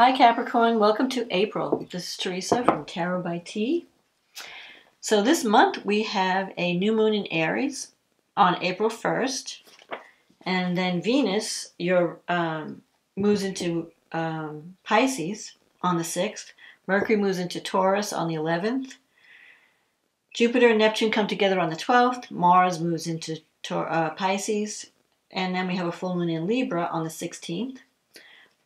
Hi Capricorn, welcome to April. This is Teresa from Tarot by T. So this month we have a new moon in Aries on April 1st. And then Venus moves into Pisces on the 6th. Mercury moves into Taurus on the 11th. Jupiter and Neptune come together on the 12th. Mars moves into Pisces. And then we have a full moon in Libra on the 16th.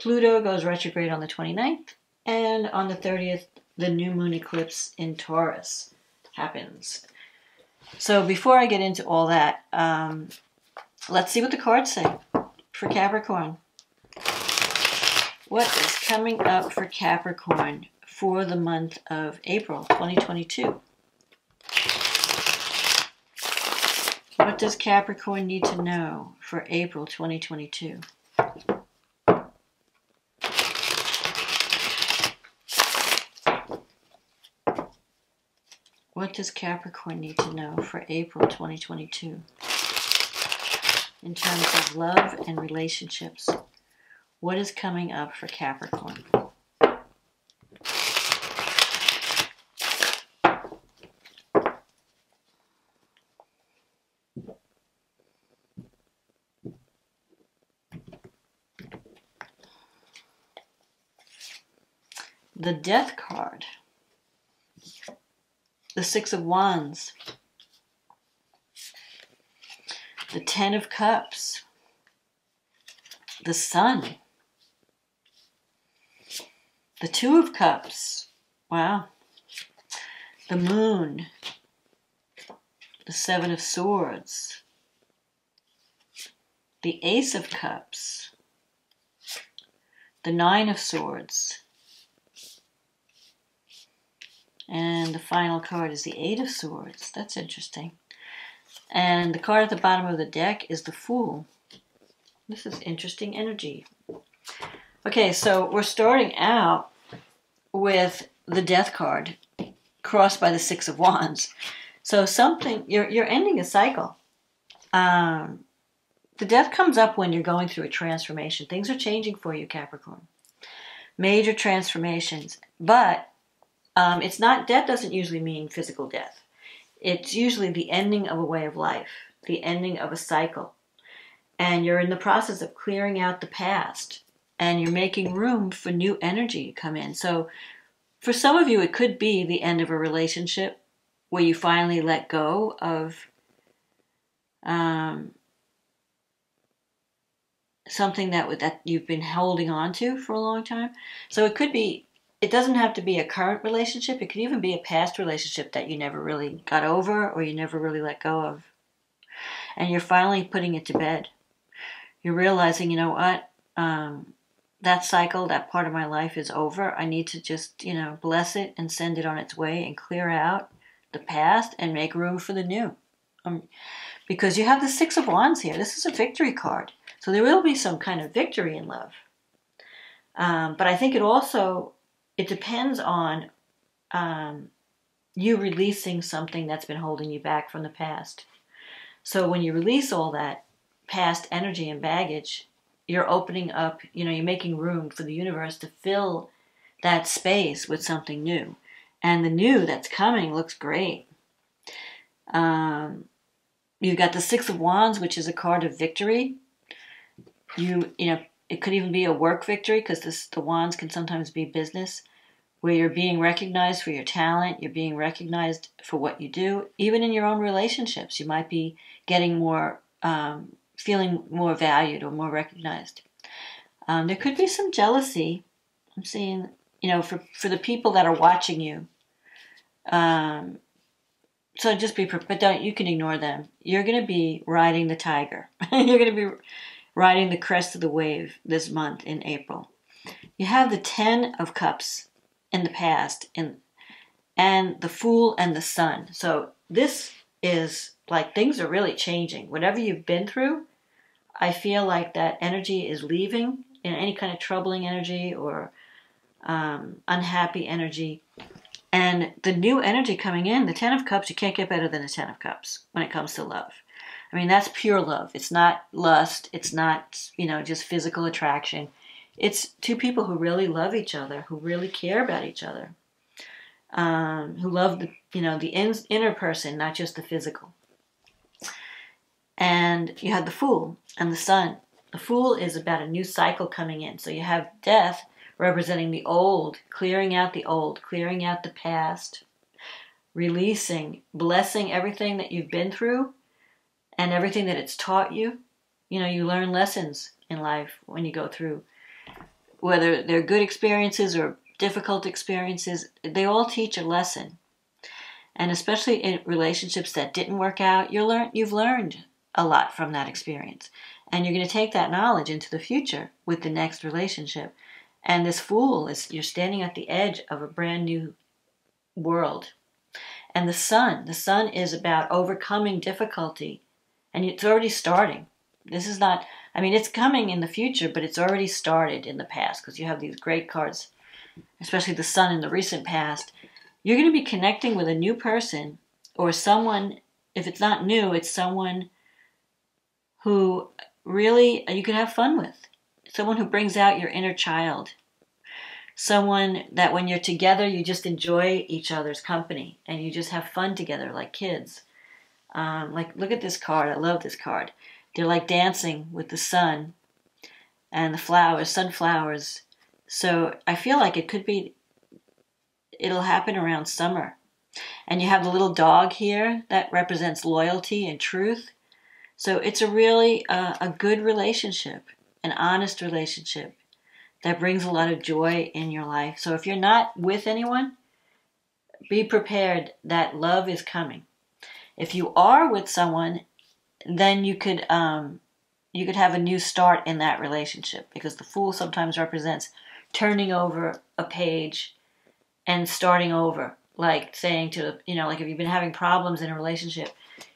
Pluto goes retrograde on the 29th. And on the 30th, the new moon eclipse in Taurus happens. So before I get into all that, let's see what the cards say for Capricorn. What is coming up for Capricorn for the month of April 2022? What does Capricorn need to know for April 2022? What does Capricorn need to know for April 2022? In terms of love and relationships, what is coming up for Capricorn? The Death card, the Six of Wands, the Ten of Cups, the Sun, the Two of Cups, wow, the Moon, the Seven of Swords, the Ace of Cups, the Nine of Swords, and the final card is the Eight of Swords. That's interesting. And the card at the bottom of the deck is the Fool. This is interesting energy. Okay, so we're starting out with the Death card, crossed by the Six of Wands. So something, you're ending a cycle. The Death comes up when you're going through a transformation. Things are changing for you, Capricorn. Major transformations. But it's not, death doesn't usually mean physical death. It's usually the ending of a way of life, the ending of a cycle. And you're in the process of clearing out the past, and you're making room for new energy to come in. So for some of you, it could be the end of a relationship where you finally let go of something that you've been holding on to for a long time. So it could be, it doesn't have to be a current relationship. It could even be a past relationship that you never really got over or you never really let go of. And you're finally putting it to bed. You're realizing, you know what, that cycle, that part of my life is over. I need to just, you know, bless it and send it on its way and clear out the past and make room for the new. Because you have the Six of Wands here. This is a victory card. So there will be some kind of victory in love. But I think it also... it depends on you releasing something that's been holding you back from the past. So when you release all that past energy and baggage, you're opening up, you know, you're making room for the universe to fill that space with something new. And the new that's coming looks great. You've got the Six of Wands, which is a card of victory. You know, it could even be a work victory, because the wands can sometimes be business, where you're being recognized for your talent, you're being recognized for what you do. Even in your own relationships, you might be getting more, feeling more valued or more recognized. There could be some jealousy. I'm seeing, you know, for the people that are watching you. So just be prepared, but you can ignore them. You're going to be riding the tiger. You're going to be riding the crest of the wave this month in April. You have the Ten of Cups in the past, and the Fool and the Sun. So this is like things are really changing. Whatever you've been through, I feel like that energy is leaving. In any kind of troubling energy or unhappy energy. And the new energy coming in, the Ten of Cups, you can't get better than the Ten of Cups when it comes to love. I mean, that's pure love. It's not lust. It's not, you know, just physical attraction. It's two people who really love each other, who really care about each other, who love the, you know, the inner person, not just the physical. And you have the Fool and the Sun. The Fool is about a new cycle coming in. So you have death representing the old, clearing out the old, clearing out the past, releasing, blessing everything that you've been through and everything that it's taught you. You know, you learn lessons in life when you go through, whether they're good experiences or difficult experiences, they all teach a lesson. And especially in relationships that didn't work out, you've learned a lot from that experience. And you're going to take that knowledge into the future with the next relationship. And this Fool is, you're standing at the edge of a brand new world. And the sun is about overcoming difficulty. And it's already starting. This is not, I mean, it's coming in the future, but it's already started in the past because you have these great cards, especially the Sun in the recent past. You're going to be connecting with a new person or someone, if it's not new, it's someone who really you can have fun with. Someone who brings out your inner child. Someone that when you're together, you just enjoy each other's company and you just have fun together like kids. Like, look at this card. I love this card. They're like dancing with the sun and the flowers, sunflowers. So I feel like it could be, it'll happen around summer. And you have the little dog here that represents loyalty and truth. So it's a really a good relationship, an honest relationship that brings a lot of joy in your life. So if you're not with anyone, be prepared that love is coming. If you are with someone, then you could have a new start in that relationship because the Fool sometimes represents turning over a page and starting over, like saying to, you know, like if you've been having problems in a relationship,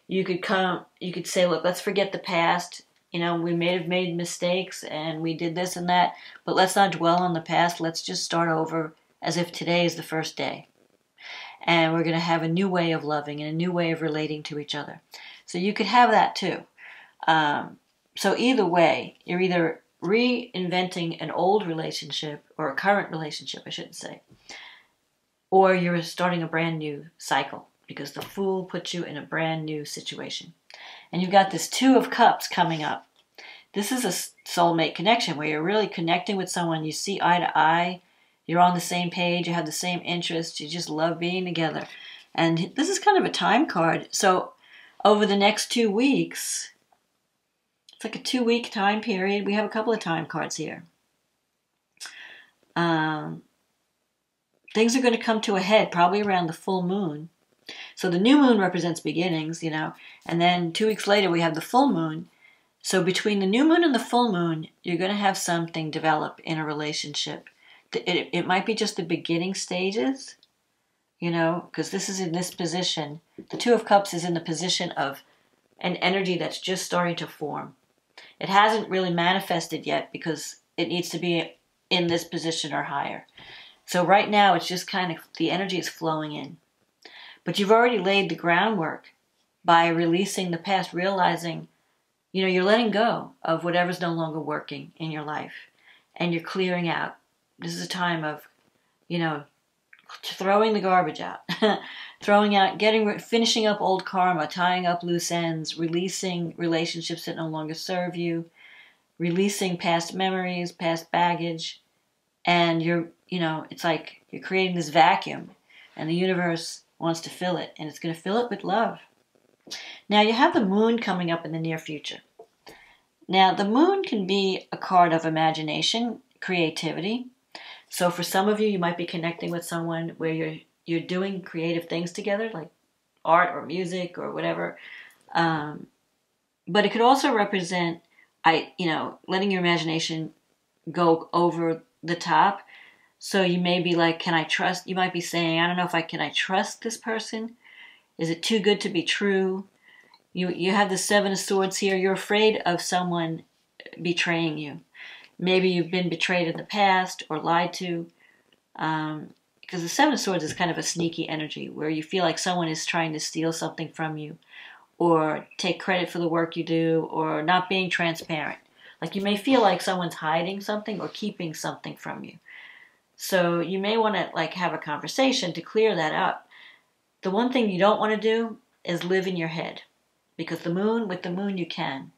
you could say, look, let's forget the past. You know, we may have made mistakes and we did this and that, but let's not dwell on the past. Let's just start over as if today is the first day. And we're going to have a new way of loving and a new way of relating to each other. So you could have that too. So either way, you're either reinventing an old relationship or a current relationship, I shouldn't say, or you're starting a brand new cycle because the Fool puts you in a brand new situation. And you've got this Two of Cups coming up. This is a soulmate connection where you're really connecting with someone. You see eye to eye. You're on the same page. You have the same interests. You just love being together. And this is kind of a time card. So over the next 2 weeks, it's like a 2-week time period. We have a couple of time cards here. Things are going to come to a head probably around the full moon. So the new moon represents beginnings, you know, and then 2 weeks later we have the full moon. So between the new moon and the full moon, you're going to have something develop in a relationship. It might be just the beginning stages, you know, because this is in this position. The Two of Cups is in the position of an energy that's just starting to form. It hasn't really manifested yet because it needs to be in this position or higher. So right now it's just kind of the energy is flowing in. But you've already laid the groundwork by releasing the past, realizing, you know, you're letting go of whatever's no longer working in your life and you're clearing out. This is a time of, you know, throwing the garbage out, throwing out, finishing up old karma, tying up loose ends, releasing relationships that no longer serve you, releasing past memories, past baggage. And you're, you know, it's like you're creating this vacuum and the universe wants to fill it and it's going to fill it with love. Now you have the moon coming up in the near future. Now the moon can be a card of imagination, creativity. So for some of you, you might be connecting with someone where you're doing creative things together, like art or music or whatever. But it could also represent, you know, letting your imagination go over the top. So you may be like, can I trust? You might be saying, I don't know if can I trust this person? Is it too good to be true? You have the Seven of Swords here. You're afraid of someone betraying you. Maybe you've been betrayed in the past or lied to. Because the Seven of Swords is kind of a sneaky energy where you feel like someone is trying to steal something from you or take credit for the work you do or not being transparent. Like you may feel like someone's hiding something or keeping something from you. So you may want to like have a conversation to clear that up. The one thing you don't want to do is live in your head, because the moon, with the moon, you can.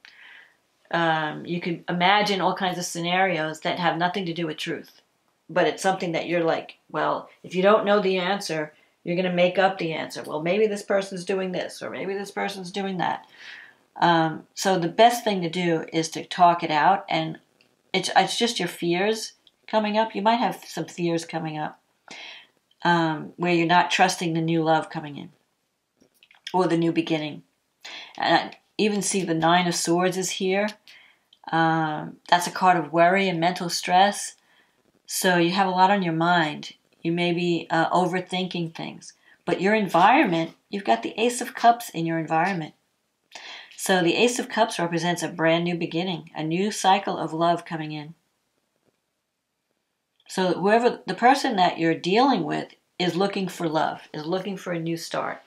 You can imagine all kinds of scenarios that have nothing to do with truth, but it's something that you're like, well, if you don't know the answer, you're going to make up the answer. Well, maybe this person's doing this, or maybe this person's doing that. So the best thing to do is to talk it out, and it's just your fears coming up. You might have some fears coming up where you're not trusting the new love coming in or the new beginning. And I even see the 9 of Swords is here. That's a card of worry and mental stress. So you have a lot on your mind. You may be overthinking things. But your environment, you've got the Ace of Cups in your environment. So the Ace of Cups represents a brand new beginning, a new cycle of love coming in. So whoever the person that you're dealing with is looking for love, is looking for a new start.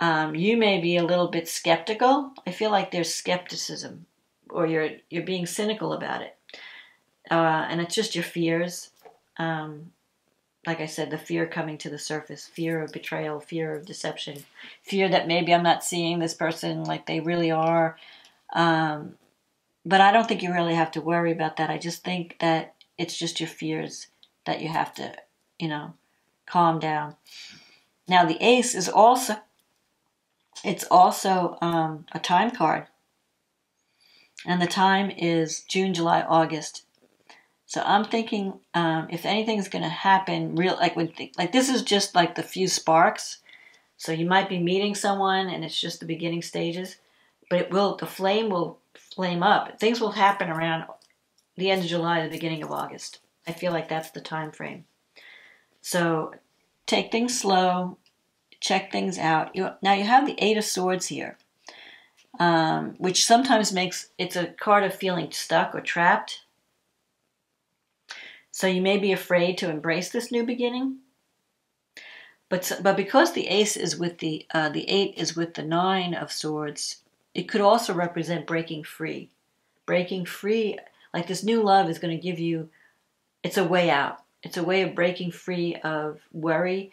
You may be a little bit skeptical. I feel like there's skepticism, or you're being cynical about it. And it's just your fears. Like I said, the fear coming to the surface, fear of betrayal, fear of deception, fear that maybe I'm not seeing this person like they really are. But I don't think you really have to worry about that. I just think that it's just your fears that you have to, you know, calm down. Now the Ace is also... it's also a time card, and the time is June, July, August. So I'm thinking if anything's going to happen, this is just like the few sparks. So you might be meeting someone, and it's just the beginning stages, but it will, the flame will flame up. Things will happen around the end of July, the beginning of August. I feel like that's the time frame. So take things slow. Check things out. Now you have the 8 of Swords here, which sometimes makes, it's a card of feeling stuck or trapped. So you may be afraid to embrace this new beginning. But because the Ace is with the 8 is with the 9 of Swords, it could also represent breaking free. Breaking free, like this new love is going to give you, it's a way out. It's a way of breaking free of worry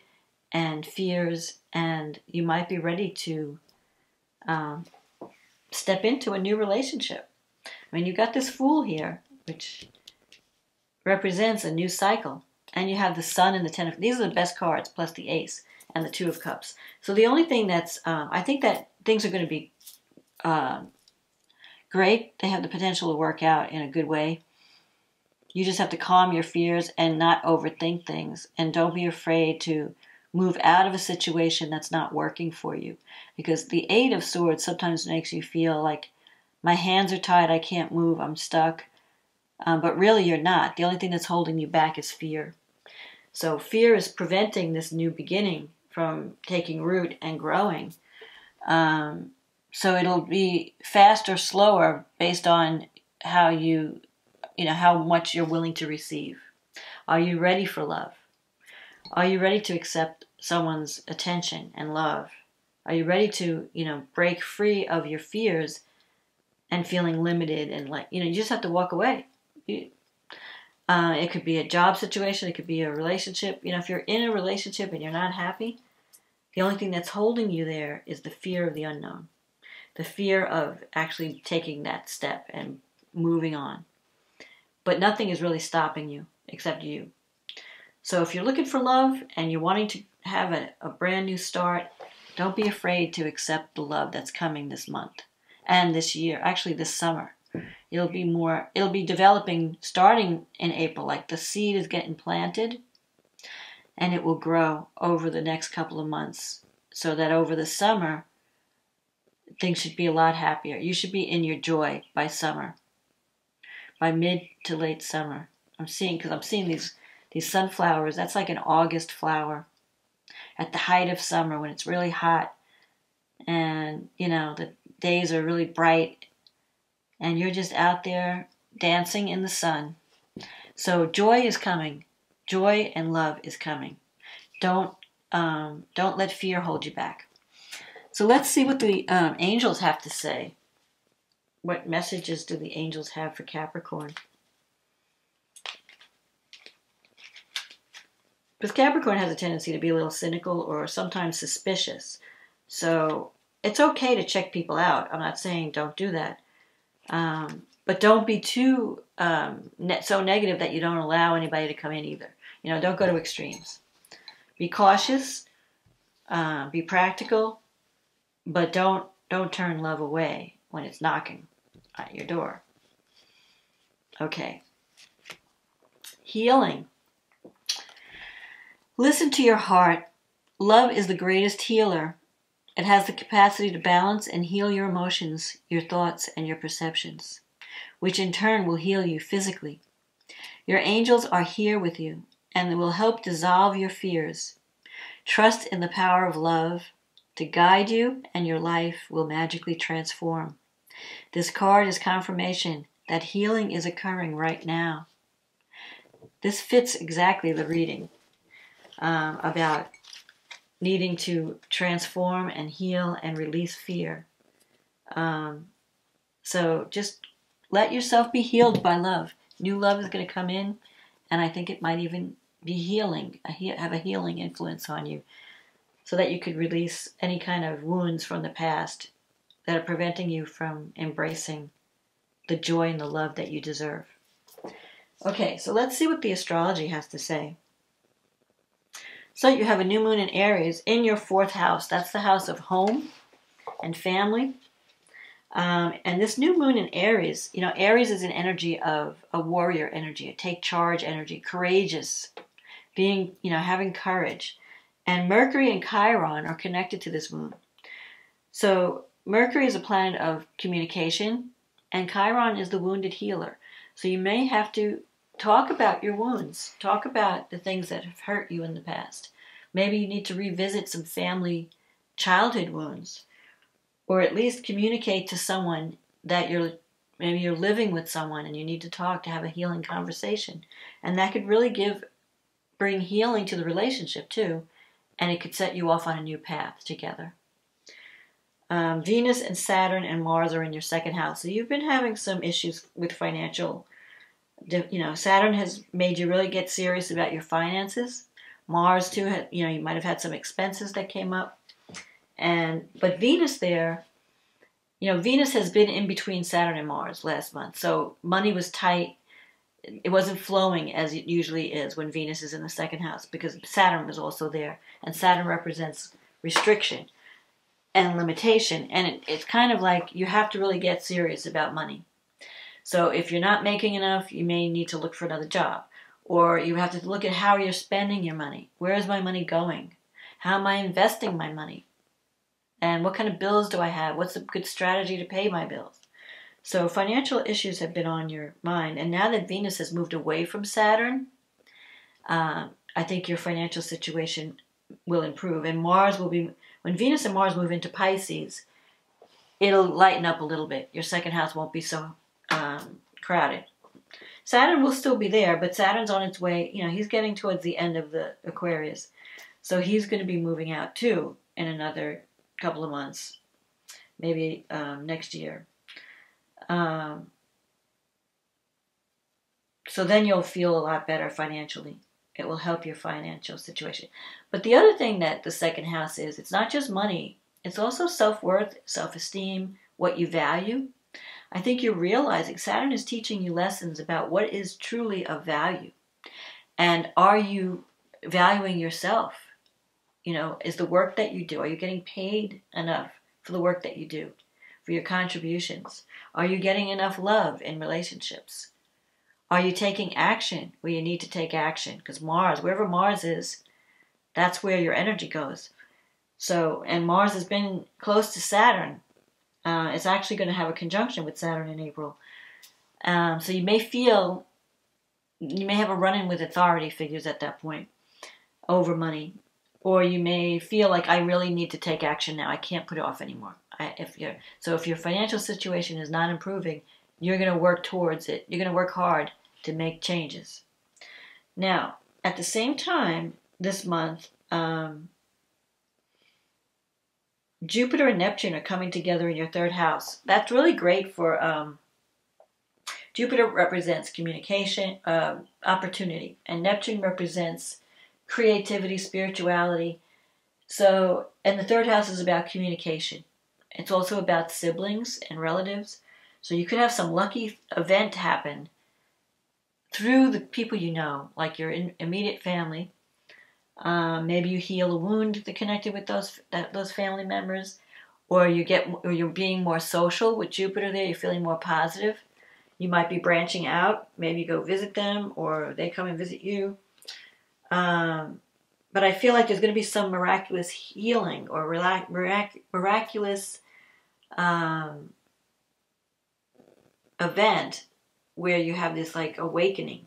and fears, and you might be ready to step into a new relationship. I mean, you've got this Fool here, which represents a new cycle, and you have the Sun and the 10 of... these are the best cards, plus the Ace and the 2 of Cups. So the only thing that's... I think that things are going to be great. They have the potential to work out in a good way. You just have to calm your fears and not overthink things, and don't be afraid to move out of a situation that's not working for you. Because the 8 of Swords sometimes makes you feel like, my hands are tied, I can't move, I'm stuck. But really you're not. The only thing that's holding you back is fear. So fear is preventing this new beginning from taking root and growing. So it'll be faster, slower, based on how how much you're willing to receive. Are you ready for love? Are you ready to accept someone's attention and love? Are you ready to, break free of your fears and feeling limited and you just have to walk away. It could be a job situation. It could be a relationship. If you're in a relationship and you're not happy, the only thing that's holding you there is the fear of the unknown, the fear of actually taking that step and moving on. But nothing is really stopping you except you. So if you're looking for love and you're wanting to have a brand new start, don't be afraid to accept the love that's coming this month and this year, actually this summer. It'll be developing starting in April, like the seed is getting planted, and it will grow over the next couple of months, so that over the summer, things should be a lot happier. You should be in your joy by summer, by mid to late summer. I'm seeing these sunflowers, that's like an August flower at the height of summer when it's really hot and, the days are really bright and you're just out there dancing in the sun. So joy is coming. Joy and love is coming. Don't let fear hold you back. So let's see what the angels have to say What messages do the angels have for Capricorn? Because Capricorn has a tendency to be a little cynical or sometimes suspicious. So it's okay to check people out. I'm not saying don't do that. But don't be too so negative that you don't allow anybody to come in either. You know, don't go to extremes. Be cautious. Be practical. But don't turn love away when it's knocking at your door. Okay. Healing. Listen to your heart. Love is the greatest healer. It has the capacity to balance and heal your emotions, your thoughts, and your perceptions, which in turn will heal you physically. Your angels are here with you and will help dissolve your fears. Trust in the power of love to guide you, and your life will magically transform. This card is confirmation that healing is occurring right now. This fits exactly the reading about needing to transform and heal and release fear. So just let yourself be healed by love. New love is going to come in, and I think it might even be healing, have a healing influence on you, so that you could release any kind of wounds from the past that are preventing you from embracing the joy and the love that you deserve. Okay, so let's see what the astrology has to say. So you have a new moon in Aries in your 4th house. That's the house of home and family. And this new moon in Aries, you know, Aries is an energy of a warrior energy, a take charge energy, courageous, being, you know, having courage. And Mercury and Chiron are connected to this moon. So Mercury is a planet of communication, and Chiron is the wounded healer. So you may have to talk about your wounds. Talk about the things that have hurt you in the past. Maybe you need to revisit some family childhood wounds, or at least communicate to someone that maybe you're living with someone and you need to talk to have a healing conversation. And that could really bring healing to the relationship too, and it could set you off on a new path together. Venus and Saturn and Mars are in your 2nd house. So you've been having some issues with financial. You know, Saturn has made you really get serious about your finances. Mars too, you know, you might have had some expenses that came up. But Venus there, you know, Venus has been in between Saturn and Mars last month. So money was tight. It wasn't flowing as it usually is when Venus is in the 2nd house, because Saturn was also there. And Saturn represents restriction and limitation. And it's kind of like you have to really get serious about money. So if you're not making enough, you may need to look for another job. Or you have to look at how you're spending your money. Where is my money going? How am I investing my money? And what kind of bills do I have? What's a good strategy to pay my bills? So financial issues have been on your mind. And now that Venus has moved away from Saturn, I think your financial situation will improve. And Mars will be, when Venus and Mars move into Pisces, it'll lighten up a little bit. Your 2nd house won't be so crowded. Saturn will still be there, but Saturn's on its way. You know, he's getting towards the end of the Aquarius. So he's going to be moving out too in another couple of months, maybe next year. So then you'll feel a lot better financially. It will help your financial situation. But the other thing that the 2nd house is, it's not just money. It's also self-worth, self-esteem, what you value. I think you're realizing Saturn is teaching you lessons about what is truly of value. And are you valuing yourself? You know, is the work that you do, are you getting paid enough for the work that you do, for your contributions? Are you getting enough love in relationships? Are you taking action where you need to take action? Because Mars, wherever Mars is, that's where your energy goes. So, and Mars has been close to Saturn. It's actually going to have a conjunction with Saturn in April. So you may have a run-in with authority figures at that point over money. Or you may feel like, I really need to take action now. I can't put it off anymore. So if your financial situation is not improving, you're going to work towards it. You're going to work hard to make changes. Now, at the same time, this month, Jupiter and Neptune are coming together in your third house. That's really great for, Jupiter represents communication, opportunity, and Neptune represents creativity, spirituality. So, and the third house is about communication. It's also about siblings and relatives. So you could have some lucky event happen through the people you know, like your immediate family. Maybe you heal a wound that connected with those family members, or you're being more social with Jupiter there. You're feeling more positive. You might be branching out. Maybe you go visit them, or they come and visit you. But I feel like there's going to be some miraculous healing or miraculous event where you have this like awakening,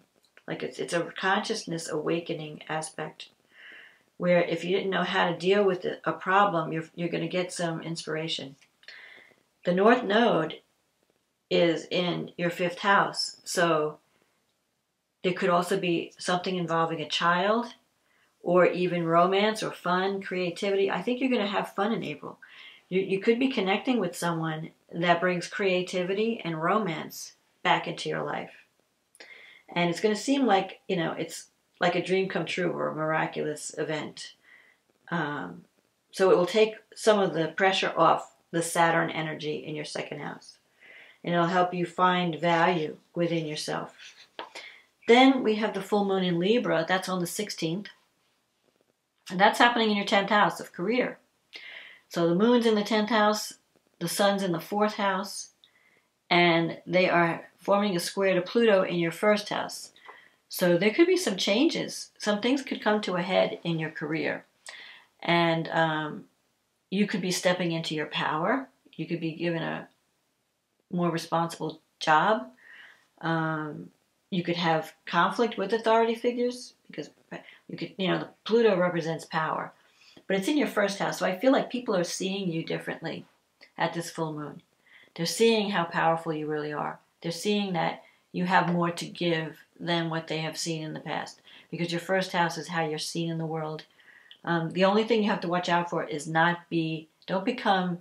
like it's a consciousness awakening aspect. Where if you didn't know how to deal with a problem, you're going to get some inspiration. The North Node is in your fifth house. So there could also be something involving a child or even romance or fun, creativity. I think you're going to have fun in April. You could be connecting with someone that brings creativity and romance back into your life. And it's going to seem like, you know, it's like a dream come true or a miraculous event. So it will take some of the pressure off the Saturn energy in your second house. And it'll help you find value within yourself. Then we have the full moon in Libra. That's on the 16th. And that's happening in your 10th house of career. So the moon's in the 10th house. The sun's in the 4th house. And they are forming a square to Pluto in your 1st house. So there could be some changes. Some things could come to a head in your career. And you could be stepping into your power. You could be given a more responsible job. You could have conflict with authority figures because you could, you know, Pluto represents power. But it's in your 1st house. So I feel like people are seeing you differently at this full moon. They're seeing how powerful you really are. They're seeing that you have more to give than what they have seen in the past, because your 1st house is how you're seen in the world. The only thing you have to watch out for is don't become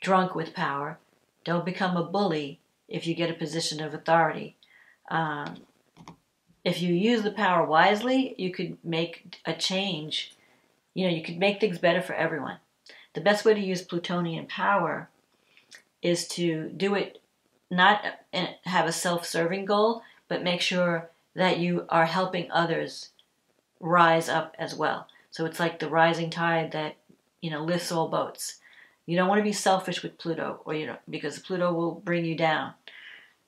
drunk with power. Don't become a bully if you get a position of authority. If you use the power wisely, you could make a change. You know, you could make things better for everyone. The best way to use Plutonian power is to do it, not have a self-serving goal, but make sure that you are helping others rise up as well. So it's like the rising tide that, you know, lifts all boats. You don't want to be selfish with Pluto, or you know, because Pluto will bring you down.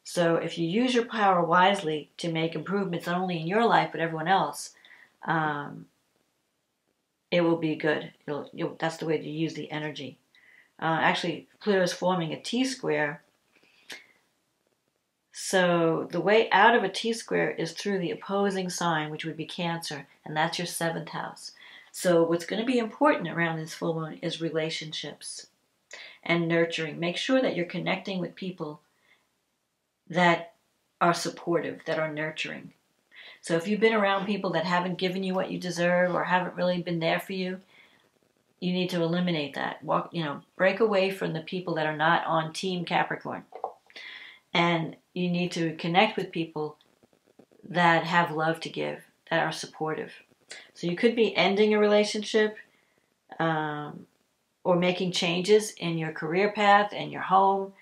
So if you use your power wisely to make improvements not only in your life but everyone else, it will be good. That's the way to use the energy. Actually, Pluto is forming a T-square. So the way out of a T-square is through the opposing sign, which would be Cancer, and that's your 7th house. So what's going to be important around this full moon is relationships and nurturing. Make sure that you're connecting with people that are supportive, that are nurturing. So if you've been around people that haven't given you what you deserve or haven't really been there for you, you need to eliminate that. Break away from the people that are not on Team Capricorn. And you need to connect with people that have love to give, that are supportive. So you could be ending a relationship or making changes in your career path and your home.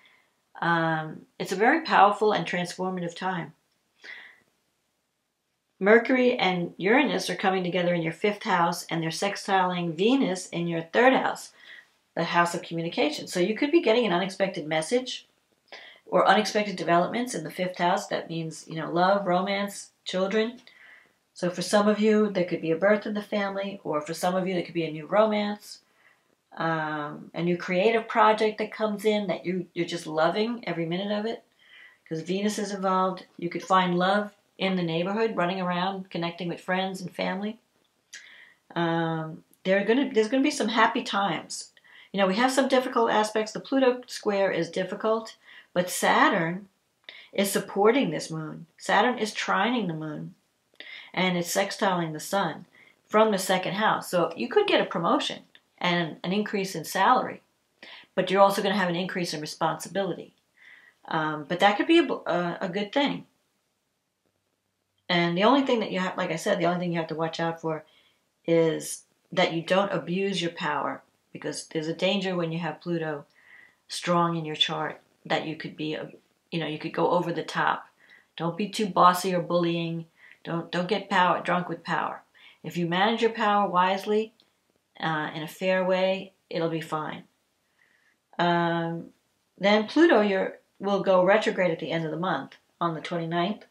It's a very powerful and transformative time. Mercury and Uranus are coming together in your 5th house, and they're sextiling Venus in your 3rd house, the house of communication. So you could be getting an unexpected message or unexpected developments in the 5th house. That means, you know, love, romance, children. So for some of you, there could be a birth in the family, or for some of you, there could be a new romance, a new creative project that comes in that you're just loving every minute of it, because Venus is involved. You could find love in the neighborhood, running around, connecting with friends and family. There's going to be some happy times. You know, we have some difficult aspects. The Pluto square is difficult, but Saturn is supporting this moon. Saturn is trining the moon. And it's sextiling the sun from the 2nd house. So you could get a promotion and an increase in salary but you're also going to have an increase in responsibility. But that could be a good thing. And the only thing that you have, like I said, the only thing you have to watch out for is that you don't abuse your power, because there's a danger when you have Pluto strong in your chart that you could be, you could go over the top. Don't be too bossy or bullying. Don't get drunk with power. If you manage your power wisely, in a fair way, it'll be fine. Then Pluto will go retrograde at the end of the month on the 29th.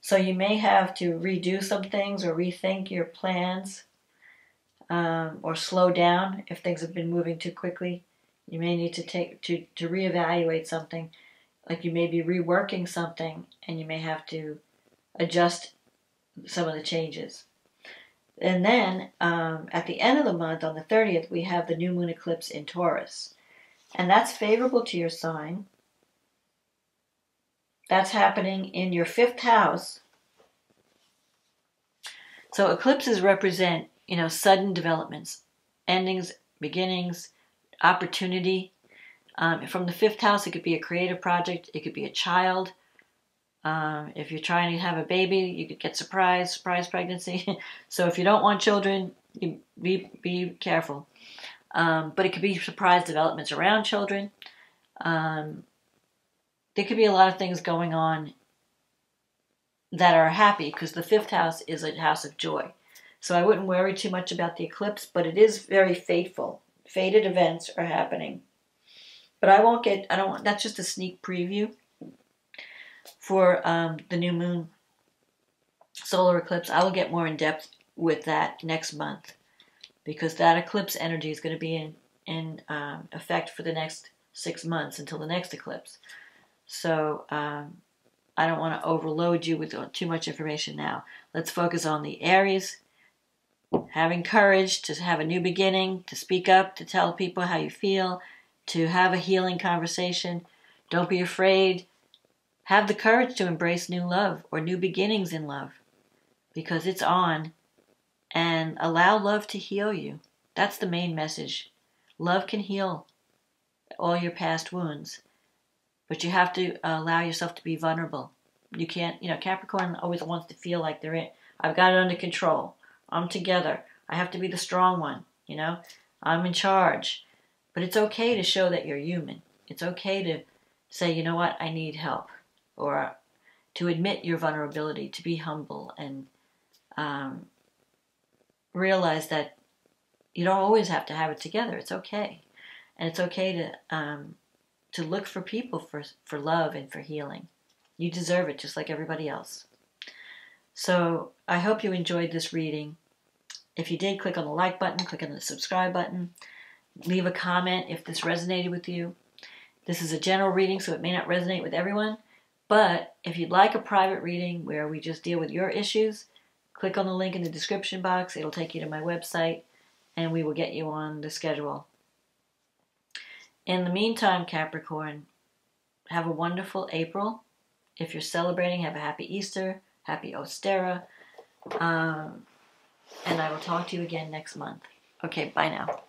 So you may have to redo some things or rethink your plans, or slow down if things have been moving too quickly. You may need to reevaluate something, like you may be reworking something, and you may have to adjust some of the changes. And then at the end of the month, on the 30th, we have the new moon eclipse in Taurus. And that's favorable to your sign. That's happening in your 5th house. So eclipses represent, sudden developments, endings, beginnings, opportunity. From the 5th house, it could be a creative project. It could be a child. If you're trying to have a baby, you could get surprise pregnancy. So if you don't want children, be careful. But it could be surprise developments around children. There could be a lot of things going on that are happy, because the 5th house is a house of joy. So I wouldn't worry too much about the eclipse, but it is very fateful. Fated events are happening. But that's just a sneak preview for the new moon solar eclipse. I will get more in depth with that next month, because that eclipse energy is going to be in effect for the next 6 months until the next eclipse. So I don't want to overload you with too much information now. Let's focus on the Aries, having courage to have a new beginning, to speak up, to tell people how you feel, to have a healing conversation. Don't be afraid. Have the courage to embrace new love or new beginnings in love, because it's on. And allow love to heal you. That's the main message. Love can heal all your past wounds, but you have to allow yourself to be vulnerable. You can't, Capricorn always wants to feel like they're in, I've got it under control. I'm together. I have to be the strong one, I'm in charge. But it's okay to show that you're human. It's okay to say, you know what, I need help, or to admit your vulnerability, to be humble and, realize that you don't always have to have it together. It's okay. And it's okay to look for people for love and for healing. You deserve it just like everybody else. So I hope you enjoyed this reading. If you did, click on the like button, click on the subscribe button, leave a comment if this resonated with you. This is a general reading, so it may not resonate with everyone, but if you'd like a private reading where we just deal with your issues, click on the link in the description box. It'll take you to my website, and we will get you on the schedule. In the meantime, Capricorn, have a wonderful April. If you're celebrating, have a happy Easter, happy Ostara, and I will talk to you again next month. Okay, bye now.